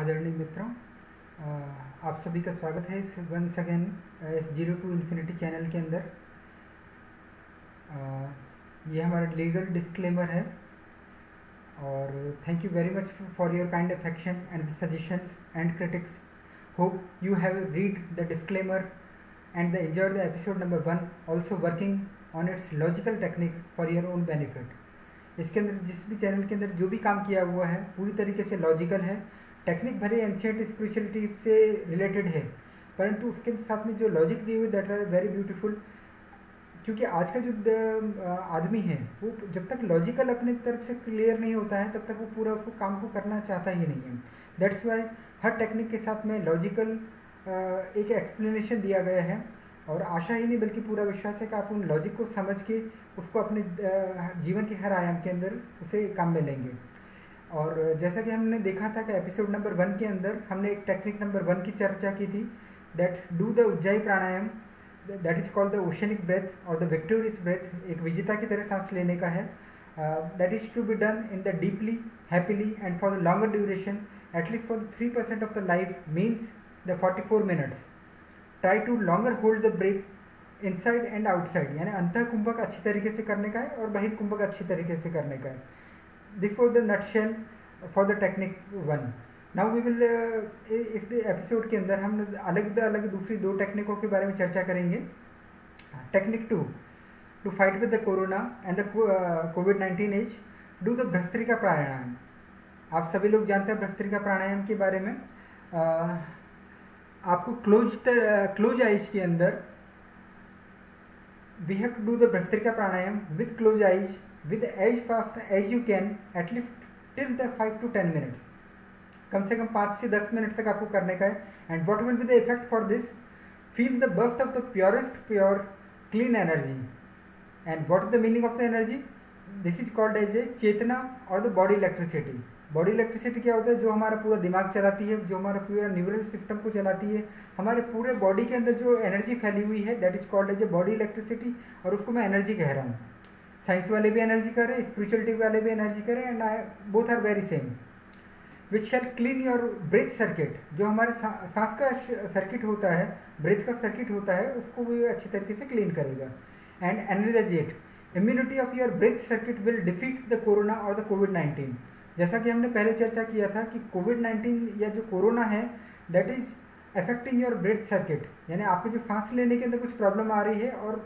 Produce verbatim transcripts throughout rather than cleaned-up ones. आदरणीय मित्रों, आप सभी का स्वागत है इस वन सेकेंड इस जीरो टू इन्फिनिटी चैनल के अंदर। ये हमारा लीगल डिस्क्लेमर है और thank you very much for your kind affection and suggestions and critics. Hope you have read the disclaimer and they enjoyed the episode number one, also working on its logical techniques for your own benefit। इसके अंदर जिस भी channel के अंदर जो भी काम किया हुआ है पूरी तरीके से लॉजिकल है, टेक्निक भरे एंशियंट स्पिरिचुअलिटी से रिलेटेड है, परंतु उसके साथ में जो लॉजिक दी हुई दैट आर वेरी ब्यूटीफुल। क्योंकि आज का जो आदमी है वो जब तक लॉजिकल अपने तरफ से क्लियर नहीं होता है तब तक वो पूरा उसको काम को करना चाहता ही नहीं है। दैट्स वाई हर टेक्निक के साथ में लॉजिकल एक एक्सप्लेनेशन दिया गया है और आशा ही नहीं बल्कि पूरा विश्वास है कि आप उन लॉजिक को समझ के उसको अपने जीवन के हर आयाम के अंदर उसे काम में लेंगे। और जैसा कि हमने देखा था कि एपिसोड नंबर वन के अंदर हमने एक टेक्निक नंबर वन की चर्चा की थी, that do the Ujjayi pranayama, that is called the oceanic breath और द विक्टोरियस ब्रेथ। एक विजेता की तरह सांस लेने का है, that is to be done in the deeply happily and for the longer duration at least for three percent of the life means the forty-four minutes। Try to longer hold the breath inside and outside, यानी अंतः कुंभक अच्छी तरीके से करने का है और बाहर कुंभक अच्छी तरीके से करने का है। This was the nutshell for the technique one। Now we will uh, इस एपिसोड के अंदर हम अलग अलग दूसरी दो टेक्निकों के बारे में चर्चा करेंगे। Technique two, to fight with the corona and the COVID nineteen age, do the bhastrika pranayama. आप सभी लोग जानते हैं भ्रस्त्रिका प्राणायाम के बारे में। uh, आपको क्लोज क्लोज आइज के अंदर we have to do the bhastrika pranayama with close eyes with as fast as you can at least till the five to ten minutes. कम से कम पाँच से दस मिनट तक आपको करने का है। And what will be the effect for this, feel the burst of the purest pure clean energy. And what is the meaning of the energy, this is called as a chetna और the body electricity. Body electricity क्या होता है, जो हमारा पूरा दिमाग चलाती है, जो हमारा पूरा न्यूरल सिस्टम को चलाती है, हमारे पूरे बॉडी के अंदर जो एनर्जी फैली हुई है that is called as a body electricity. और उसको मैं एनर्जी कह रहा हूँ। साइंस वाले भी एनर्जी कह रहे हैं, स्पिरिचुअलिटी वाले भी एनर्जी कह रहे हैं, and I both are very same. Which shall clean your breath circuit, जो हमारे सांस का सर्किट होता है, ब्रेथ का सर्किट होता है, उसको भी अच्छी तरीके से क्लीन करेगा। And energise, immunity of your breath circuit will defeat the corona और द कोविड नाइन्टीन। जैसा कि हमने पहले चर्चा किया था कि कोविड नाइन्टीन या जो कोरोना है that is affecting your breath circuit, यानी आपको जो सांस लेने के अंदर कुछ प्रॉब्लम आ रही है और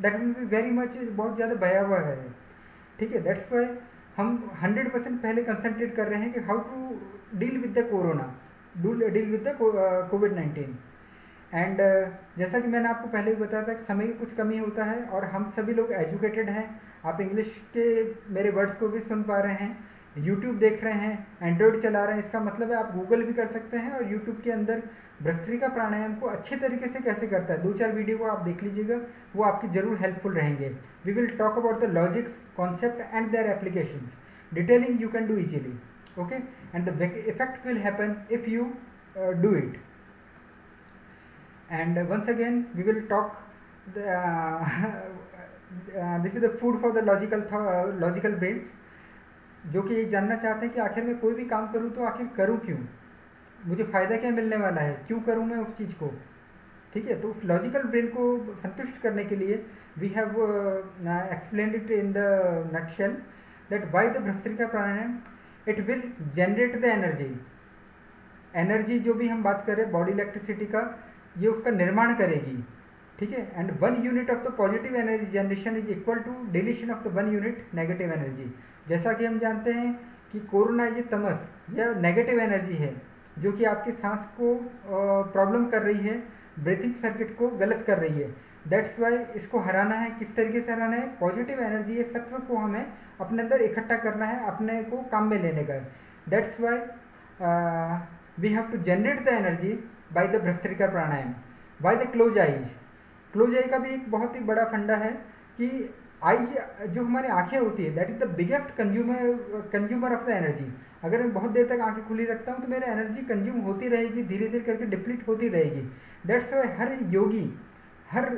that will be very much, बहुत ज़्यादा भयावह है। ठीक है, दैट्स वाई हम हंड्रेड परसेंट पहले कंसंट्रेट कर रहे हैं कि how to deal with the corona, deal with the COVID nineteen. And जैसा कि मैंने आपको पहले भी बताया था कि समय की कुछ कमी होता है और हम सभी लोग एजुकेटेड हैं, आप इंग्लिश के मेरे वर्ड्स को भी सुन पा रहे हैं, यूट्यूब देख रहे हैं, एंड्रॉयड चला रहे हैं, इसका मतलब है आप गूगल भी कर सकते हैं और यूट्यूब के अंदर भ्रस्त्रिका प्राणायाम को अच्छे तरीके से कैसे करता है दो चार वीडियो को आप देख लीजिएगा, वो आपकी ज़रूर हेल्पफुल रहेंगे। We will talk about the logics, concept and their applications, detailing you can do easily, okay. And the effect will happen if you do it. And once again we will talk, this is the food for the logical logical brains, जो कि ये जानना चाहते हैं कि आखिर मैं कोई भी काम करूं तो आखिर करूं क्यों, मुझे फ़ायदा क्या मिलने वाला है, क्यों करूं मैं उस चीज़ को। ठीक है, तो उस लॉजिकल ब्रेन को संतुष्ट करने के लिए we have explained it in the nutshell that why the bhastrika pranayama, it will generate the energy. Energy जो भी हम बात करें बॉडी इलेक्ट्रिसिटी का, ये उसका निर्माण करेगी। ठीक है, and one unit of the positive energy generation is equal to deletion of the one unit negative energy. जैसा कि हम जानते हैं कि कोरोना ये तमस या नेगेटिव एनर्जी है जो कि आपके सांस को प्रॉब्लम कर रही है, ब्रीथिंग सर्किट को गलत कर रही है। दैट्स वाई इसको हराना है। किस तरीके से हराना है, पॉजिटिव एनर्जी ये तत्व को हमें अपने अंदर इकट्ठा करना है, अपने को काम में लेने का है। That's why we have to generate the energy by the bhastrika pranayama, by the close eyes. Close eye का भी एक बहुत ही बड़ा फंडा है कि आइज जो हमारी आंखें होती है that is the biggest consumer consumer of the energy. अगर मैं बहुत देर तक आंखें खुली रखता हूँ तो मेरा एनर्जी कंज्यूम होती रहेगी, धीरे धीरे करके डिप्लीट होती रहेगी। दैट्स वाई हर योगी, हर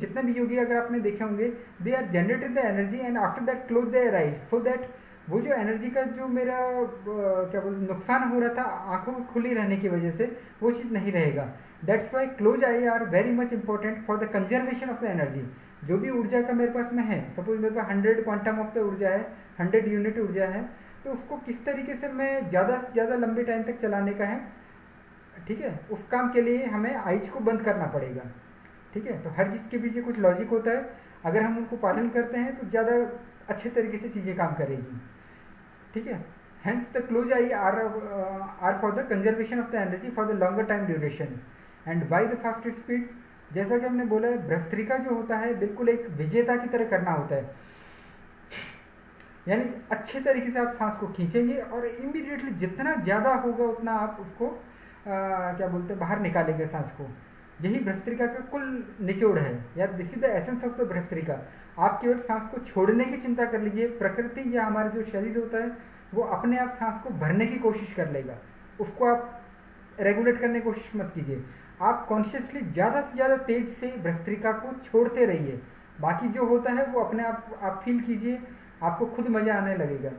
जितने भी योगी अगर आपने देखे होंगे, they are generated the energy and after that close their eyes so that वो जो एनर्जी का जो मेरा आ, क्या बोलते नुकसान हो रहा था आंखों को खुली रहने की वजह से, वो चीज़ नहीं रहेगा। That's why close eye are very much important for the conservation of the energy. जो भी ऊर्जा का मेरे पास में है, सपोज मेरे पास हंड्रेड क्वांटम ऑफ द ऊर्जा है, हंड्रेड यूनिट ऊर्जा है, तो उसको किस तरीके से मैं ज़्यादा से ज़्यादा लंबे टाइम तक चलाने का है, ठीक है। उस काम के लिए हमें आइज को बंद करना पड़ेगा, ठीक है। तो हर चीज़ के पीछे कुछ लॉजिक होता है, अगर हम उनको पालन करते हैं तो ज़्यादा अच्छे तरीके से चीज़ें काम करेगी, ठीक है। Hence the close eye are are for the conservation of the energy for the longer time duration and by the faster speed. जैसा कि हमने बोला है, भ्रष्टरिका जो होता है बिल्कुल एक विजेता की तरह करना होता है, यानी अच्छे तरीके से आप सांस को खींचेंगे और इमीडिएटली जितना ज़्यादा होगा उतना आप उसको आ, क्या बोलते हैं बाहर निकालेंगे सांस को। यही भ्रष्टरिका का कुल निचोड़ है, या this is the essence of the bhastrika. आप केवल सांस को छोड़ने की चिंता कर लीजिए, प्रकृति या हमारा जो शरीर होता है वो अपने आप सांस को भरने की कोशिश कर लेगा, उसको आप रेगुलेट करने की कोशिश मत कीजिए। आप कॉन्शियसली ज़्यादा से ज़्यादा तेज से भ्रष्टरिका को छोड़ते रहिए, बाकी जो होता है वो अपने आप आप फील कीजिए, आपको खुद मज़ा आने लगेगा।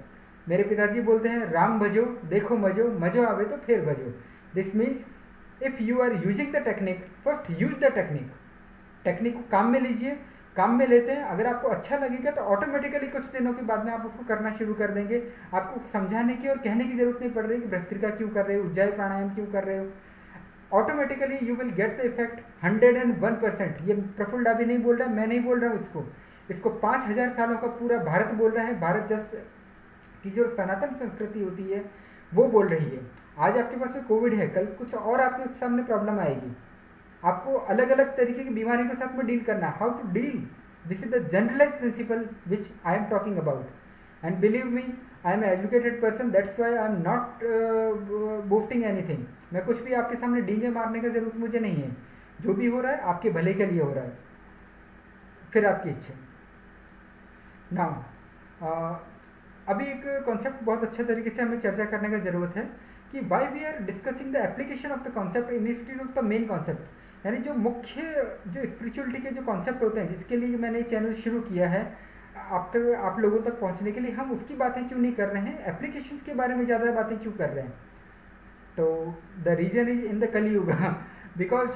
मेरे पिताजी बोलते हैं, राम भजो देखो मजो, मजो आवे तो फिर भजो। This means if you are using the technique, first use the technique. Technique को काम में लीजिए, काम में लेते हैं, अगर आपको अच्छा लगेगा तो ऑटोमेटिकली कुछ दिनों के बाद में आप उसको करना शुरू कर देंगे। आपको समझाने की और कहने की जरूरत नहीं पड़ रही कि भ्रष्टरिका क्यों कर रहे हो, उज्जाय प्राणायाम क्यों कर रहे हो। Automatically you will get the effect hundred and one percent. ये प्रफुल्ल डाबी नहीं बोल रहा, मैं नहीं बोल रहा हूँ इसको, इसको पाँच हज़ार सालों का पूरा भारत बोल रहा है। भारत जस की जो सनातन संस्कृति होती है वो बोल रही है। आज आपके पास में कोविड है, कल कुछ और आपके सामने प्रॉब्लम आएगी, आपको अलग अलग तरीके की बीमारियों के साथ में डील करना है। How to deal, this is the generalize principle which I am talking about. And believe me, I am educated person, that's why I am not boasting anything. मैं कुछ भी आपके सामने डींगे मारने का जरूरत मुझे नहीं है। जो भी हो रहा है आपके भले के लिए हो रहा है, फिर आपकी इच्छा। नाउ uh, अभी एक कॉन्सेप्ट बहुत अच्छे तरीके से हमें चर्चा करने का जरूरत है कि why we are discussing the application of the concept institute of the main concept. यानी जो मुख्य जो स्पिरिचुअलिटी के जो कॉन्सेप्ट होते हैं, जिसके लिए मैंने चैनल शुरू किया है आप तक आप लोगों तक पहुंचने के लिए, हम उसकी बातें क्यों नहीं कर रहे हैं, एप्लीकेशंस के बारे में ज़्यादा बातें क्यों कर रहे हैं। तो the reason is in the Kaliyug, because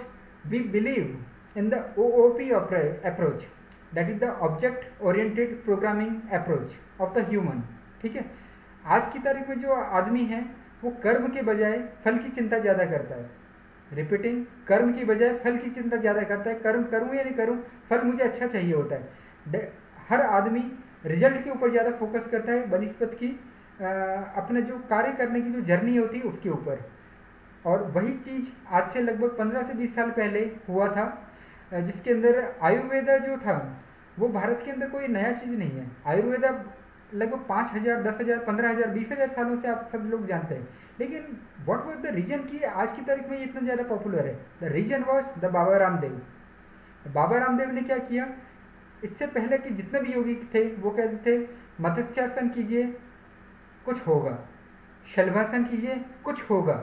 we believe in the O O P approach, that is the object oriented programming approach of the human, ठीक है। आज की तारीख में जो आदमी है वो कर्म के बजाय फल की चिंता ज़्यादा करता है। रिपीटिंग, कर्म की बजाय फल की चिंता ज़्यादा करता है। कर्म करूँ या नहीं करूँ, फल मुझे अच्छा चाहिए होता है। हर आदमी रिजल्ट के ऊपर ज़्यादा फोकस करता है बनिस्पत की आ, अपने जो कार्य करने की जो जर्नी होती है उसके ऊपर। और वही चीज़ आज से लगभग पंद्रह से बीस साल पहले हुआ था, जिसके अंदर आयुर्वेदा जो था वो भारत के अंदर कोई नया चीज़ नहीं है। आयुर्वेदा लगभग पाँच हज़ार दस हज़ार पंद्रह हज़ार बीस हज़ार सालों से आप सब लोग जानते हैं, लेकिन व्हाट वाज द रीजन कि आज की तारीख में ये इतना ज़्यादा पॉपुलर है। The reason was the Baba Ramdev. Baba Ramdev ने क्या किया, इससे पहले कि जितने भी योगी थे वो कहते थे मत्स्यासन कीजिए कुछ होगा, शलभासन कीजिए कुछ होगा,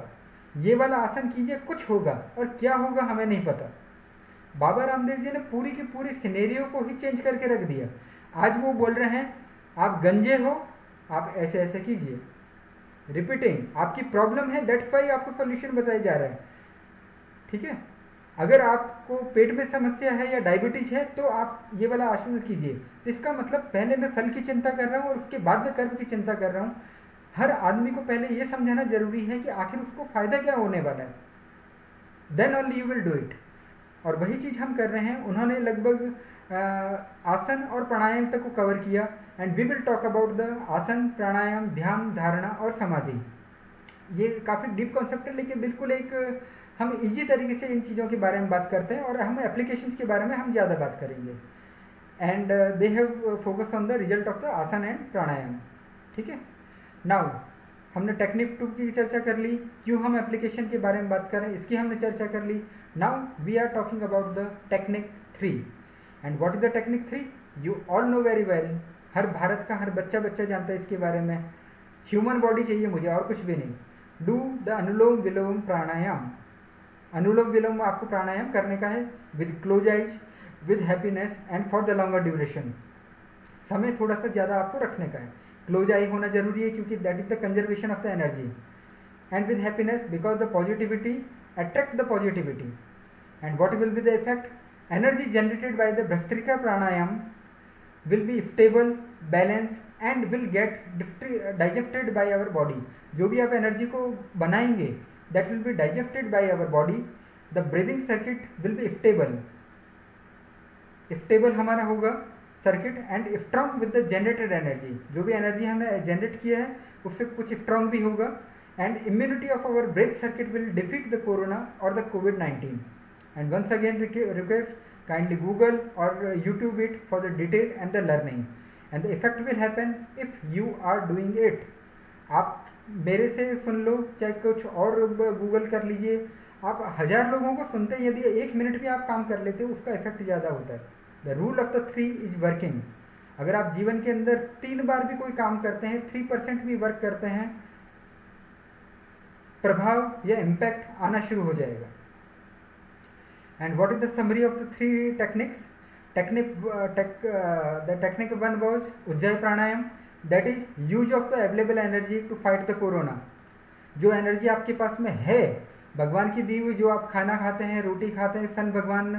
ये वाला आसन कीजिए कुछ होगा, और क्या होगा हमें नहीं पता। बाबा रामदेव जी ने पूरी की पूरी सिनेरियो को ही चेंज करके रख दिया। आज वो बोल रहे हैं आप गंजे हो, आप ऐसे ऐसे कीजिए। रिपीटिंग, आपकी प्रॉब्लम है, दैट्स वाई आपको सॉल्यूशन बताया जा रहा है, ठीक है। अगर आपको पेट में समस्या है या डायबिटीज है तो आप ये वाला आसन कीजिए। इसका मतलब पहले मैं फल की चिंता कर रहा हूँ और उसके बाद में कर्म की चिंता कर रहा हूँ। हर आदमी को पहले ये समझाना जरूरी है कि आखिर उसको फायदा क्या होने वाला है, then only you will do it. और वही चीज़ हम कर रहे हैं। उन्होंने लगभग आसन और प्राणायाम तक को कवर किया, and we will talk about the asana, pranayama, ध्यान, धारणा और समाधि। ये काफ़ी डीप कॉन्सेप्ट है, लेकिन बिल्कुल एक हम इजी तरीके से इन चीज़ों के बारे में बात करते हैं और हम एप्लीकेशंस के बारे में हम ज़्यादा बात करेंगे। And they have focus on the result of the asana and pranayama, ठीक है। नाउ हमने टेक्निक टू की चर्चा कर ली, क्यों हम एप्लीकेशन के बारे में बात करें इसकी हमने चर्चा कर ली। Now we are talking about the technique three. And what is the technique three, you all know very well, हर भारत का हर बच्चा बच्चा जानता है इसके बारे में। ह्यूमन बॉडी चाहिए मुझे और कुछ भी नहीं। डू द अनुलोम विलोम प्राणायाम। अनुलोम विलोम आपको प्राणायाम करने का है with close eyes, with happiness and for the longer duration. समय थोड़ा सा ज़्यादा आपको रखने का है। क्लोज आई होना जरूरी है क्योंकि that is the conservation of the energy and with happiness because the positivity attract the positivity and what will be the effect energy generated by the Bhrastrika pranayam will be stable balanced and will get digested by our body जो भी आप energy को बनाएंगे that will be digested by our body the breathing circuit will be stable stable हमारा होगा circuit and strong with the generated energy जो भी energy हमने generate किया है उससे कुछ strong भी होगा and immunity of our breath circuit will defeat the corona or the covid nineteen and once again request kindly google or youtube it for the detail and the learning and the effect will happen if you are doing it aap mere se sun lo chahe kuch aur google kar lijiye aap हजार लोगों को सुनते हैं यदि एक minute भी आप काम कर लेते हो उसका इफेक्ट ज्यादा होता है the rule of the three is working अगर आप जीवन के अंदर तीन बार भी कोई काम करते हैं थ्री परसेंट भी वर्क करते हैं प्रभाव या इम्पैक्ट आना शुरू हो जाएगा and what is the summary of the three techniques technique the technique one was Ujjayi pranayama that is use of the available energy to fight the corona जो एनर्जी आपके पास में है भगवान की दी हुई जो आप खाना खाते हैं रोटी खाते हैं सन भगवान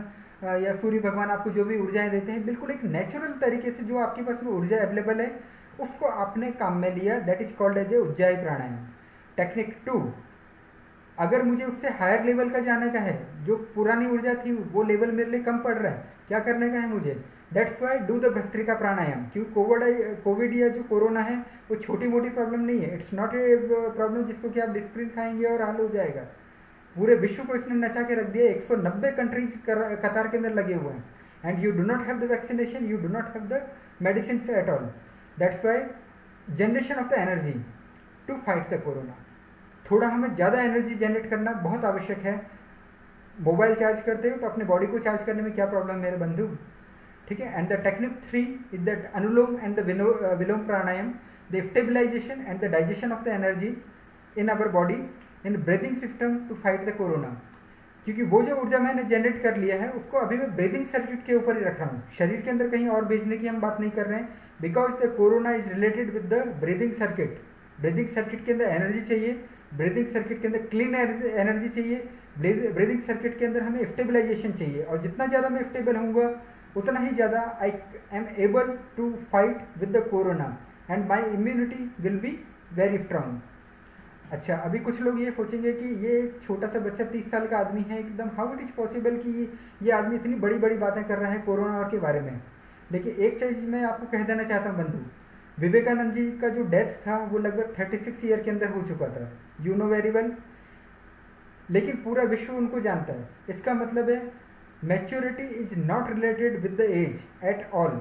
या सूर्य भगवान आपको जो भी ऊर्जाएं देते हैं बिल्कुल एक नेचुरल तरीके से जो आपके पास में ऊर्जा अवेलेबल है उसको आपने काम में लिया that is called as a Ujjayi pranayama technique two अगर मुझे उससे हायर लेवल का जाने का है जो पुरानी ऊर्जा थी वो लेवल मेरे लिए कम पड़ रहा है क्या करने का है मुझे that's why do the bhastrika pranayama क्योंकि कोविड कोविड या जो कोरोना है वो छोटी मोटी प्रॉब्लम नहीं है इट्स नॉट ए प्रॉब्लम जिसको कि आप डिस्प्रिन खाएंगे और हल हो जाएगा पूरे विश्व को इसने नचा के रख दिया एक सौ नब्बे कंट्रीज कतार के अंदर लगे हुए हैं and you do not have the vaccination you do not have the medicine at all that's why generation of the energy to fight the corona थोड़ा हमें ज़्यादा एनर्जी जनरेट करना बहुत आवश्यक है मोबाइल चार्ज करते हो तो अपने बॉडी को चार्ज करने में क्या प्रॉब्लम मेरे बंधु ठीक है and the technique three is that anulom and the vilom pranayama the stabilization and the digestion of the energy in our body in breathing system to fight the corona क्योंकि वो जो ऊर्जा मैंने जनरेट कर लिया है उसको अभी मैं ब्रीदिंग सर्किट के ऊपर ही रख रहा हूँ शरीर के अंदर कहीं और भेजने की हम बात नहीं कर रहे हैं because the corona is related with the breathing circuit breathing circuit के अंदर एनर्जी चाहिए ब्रीदिंग सर्किट के अंदर क्लीन एनर्जी चाहिए ब्रीदिंग सर्किट के अंदर हमें स्टेबलाइजेशन चाहिए और जितना ज़्यादा मैं स्टेबल होऊंगा उतना ही ज़्यादा I am able to fight with the corona and my immunity will be very strong अच्छा अभी कुछ लोग ये सोचेंगे कि ये छोटा सा बच्चा तीस साल का आदमी है एकदम हाउ इट इज़ पॉसिबल कि ये आदमी इतनी बड़ी बड़ी बातें कर रहा है कोरोना के बारे में लेकिन एक चीज़ मैं आपको कह देना चाहता हूँ बंधु विवेकानंद जी का जो डेथ था वो लगभग छत्तीस ईयर के अंदर हो चुका था यू नो वेरी वेल लेकिन पूरा विश्व उनको जानता है इसका मतलब है maturity is not related with the age at all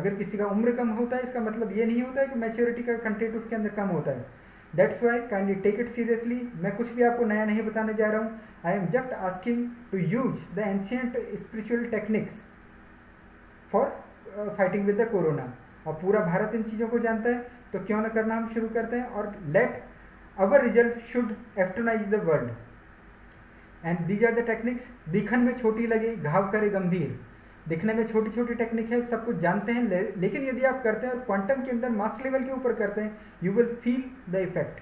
अगर किसी का उम्र कम होता है इसका मतलब ये नहीं होता है कि मैच्योरिटी का कंटेंट उसके अंदर कम होता है that's why kindly take it seriously मैं कुछ भी आपको नया नहीं बताने जा रहा हूँ I am just asking to use the ancient spiritual techniques for fighting with the corona और पूरा भारत इन चीज़ों को जानता है तो क्यों ना करना हम शुरू करते हैं और let our result should astonish the world and these are the techniques दिखन में छोटी लगे घाव करे गंभीर दिखने में छोटी छोटी टेक्निक है सब कुछ जानते हैं ले, लेकिन यदि आप करते हैं और क्वांटम के अंदर मास लेवल के ऊपर करते हैं you will feel the effect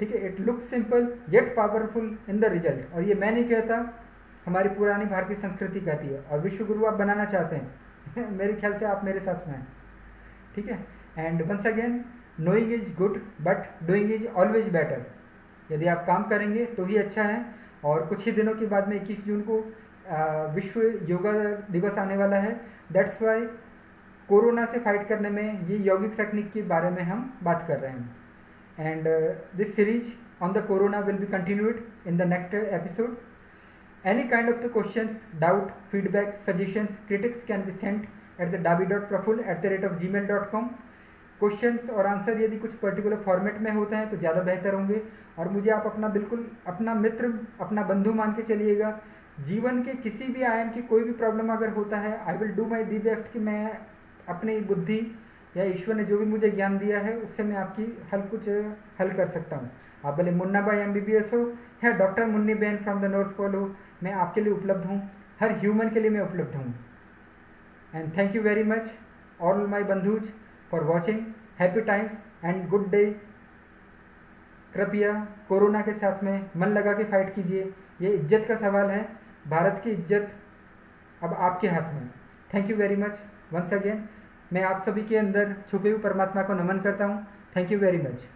ठीक है it look simple yet powerful in the result और ये मैं नहीं कहता हमारी पुरानी भारतीय संस्कृति कहती है और विश्व गुरु आप बनाना चाहते हैं मेरे ख्याल से आप मेरे साथ में हैं ठीक है and once again knowing is good but doing is always better यदि आप काम करेंगे तो ही अच्छा है और कुछ ही दिनों के बाद में इक्कीस जून को विश्व योगा दिवस आने वाला है दैट्स वाई कोरोना से फाइट करने में ये यौगिक टेक्निक के बारे में हम बात कर रहे हैं and this series on the corona will be continued in the next episode any kind of the questions doubt feedback suggestions critics can be sent at the Dabi dot Praful at the rate of gmail dot com question और answer यदि कुछ particular format में होते हैं तो ज़्यादा बेहतर होंगे और मुझे आप अपना बिल्कुल अपना मित्र अपना बंधु मान के चलिएगा जीवन के किसी भी आयाम की कोई भी प्रॉब्लम अगर होता है I will do my the best कि मैं अपनी बुद्धि या ईश्वर ने जो भी मुझे ज्ञान दिया है उससे मैं आपकी हल कुछ हल कर सकता हूँ आप भले मुन्ना भाई एम बी बी एस हो या डॉक्टर मुन्नी बहन फ्रॉम द नॉर्थ पोल हो मैं आपके लिए उपलब्ध हूँ हर ह्यूमन के लिए मैं उपलब्ध हूँ And thank you very much all my bandhus for watching happy times and good day. कृपया कोरोना के साथ में मन लगा के फाइट कीजिए, ये इज्जत का सवाल है, भारत की इज्जत अब आपके हाथ में। Thank you very much once again, मैं आप सभी के अंदर छुपे हुए परमात्मा को नमन करता हूँ। Thank you very much.